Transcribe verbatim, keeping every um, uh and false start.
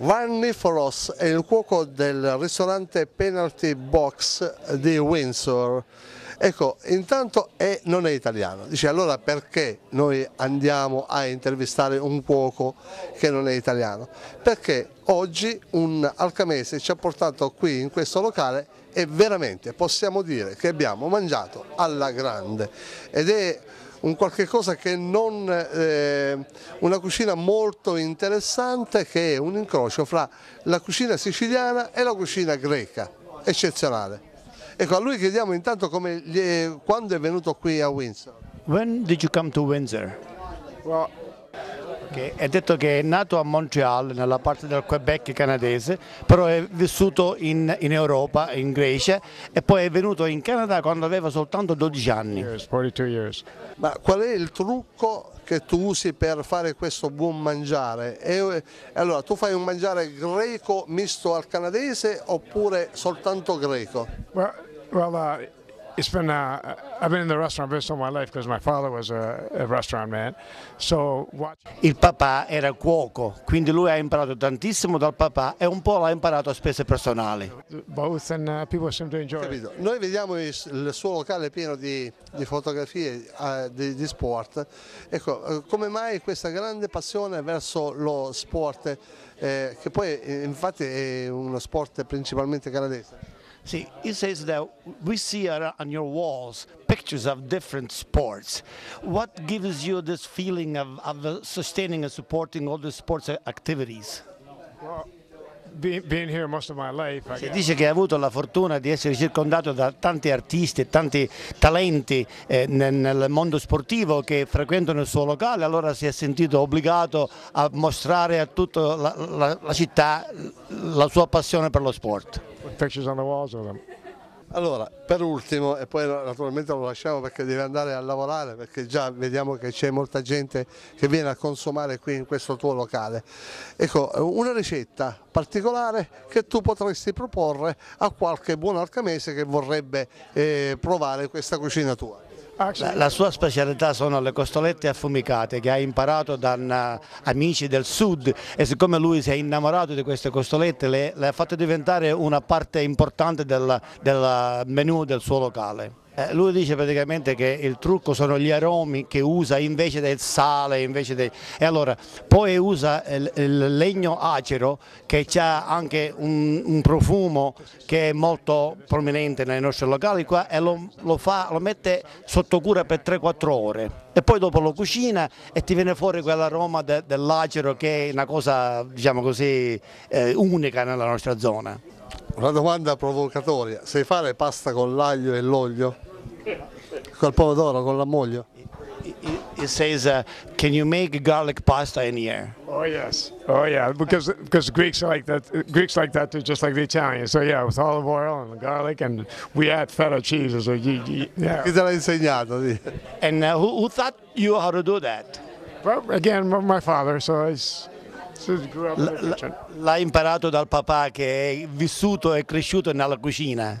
Van Niforos è il cuoco del ristorante Penalty Box di Windsor. Ecco, intanto è, non è italiano, dice allora perché noi andiamo a intervistare un cuoco che non è italiano? Perché oggi un alcamese ci ha portato qui in questo locale e veramente possiamo dire che abbiamo mangiato alla grande, ed è un qualche cosa che non, eh, una cucina molto interessante, che è un incrocio fra la cucina siciliana e la cucina greca, eccezionale. Ecco, a lui chiediamo intanto come, eh, quando è venuto qui a Windsor. When did you come to Windsor? Well, okay. È detto che è nato a Montreal, nella parte del Quebec canadese, però è vissuto in, in Europa, in Grecia, e poi è venuto in Canada quando aveva soltanto dodici anni. forty-two years. Ma qual è il trucco che tu usi per fare questo buon mangiare? E, allora, tu fai un mangiare greco misto al canadese oppure soltanto greco? Well, well, uh, it's been uh, I've been in the restaurant business all my life because my father was a, a restaurant man. So watch... Il papà era cuoco, quindi lui ha imparato tantissimo dal papà e un po' l'ha imparato a spese personali. Both and uh, people seem to enjoy. Capito. Noi vediamo il suo locale pieno di, di fotografie uh, di, di sport. Ecco, come mai questa grande passione verso lo sport, eh, che poi infatti è uno sport principalmente canadese? See, it says that we see on your walls pictures of different sports. What gives you this feeling of, of sustaining and supporting all the sports activities? Well, being, being here most of my life, I guess. Si dice che ha avuto la fortuna di essere circondato da tanti artisti e tanti talenti eh, nel, nel mondo sportivo che frequentano il suo locale, allora si è sentito obbligato a mostrare a tutta la, la, la città la sua passione per lo sport. Pictures on the walls of them. Allora, per ultimo, e poi naturalmente lo lasciamo perché deve andare a lavorare, perché già vediamo che c'è molta gente che viene a consumare qui in questo tuo locale. Ecco, una ricetta particolare che tu potresti proporre a qualche buon alcamese che vorrebbe eh, provare questa cucina tua. La, la sua specialità sono le costolette affumicate che ha imparato da una, amici del sud, e siccome lui si è innamorato di queste costolette le, le ha fatte diventare una parte importante del, del menù del suo locale. Eh, lui dice praticamente che il trucco sono gli aromi che usa invece del sale, invece dei... e allora poi usa il, il legno acero che ha anche un, un profumo che è molto prominente nei nostri locali qua, e lo, lo, fa, lo mette sotto cura per tre quattro ore e poi dopo lo cucina e ti viene fuori quell'aroma de, dell'acero che è una cosa, diciamo così, eh, unica nella nostra zona. Una domanda provocatoria: sai fare pasta con l'aglio e l'olio? Col pomodoro, con l'ammoglio? It says, uh, can you make garlic pasta in here? Oh yes, oh yeah, because because Greeks are like that. Greeks like that too, just like the Italians. So yeah, with olive oil and garlic, and we add feta cheese. So yeah. Chi te l'ha insegnato? And uh, who, who taught you how to do that? Well, again, my father. So it's. L'ha imparato dal papà che è vissuto e cresciuto nella cucina.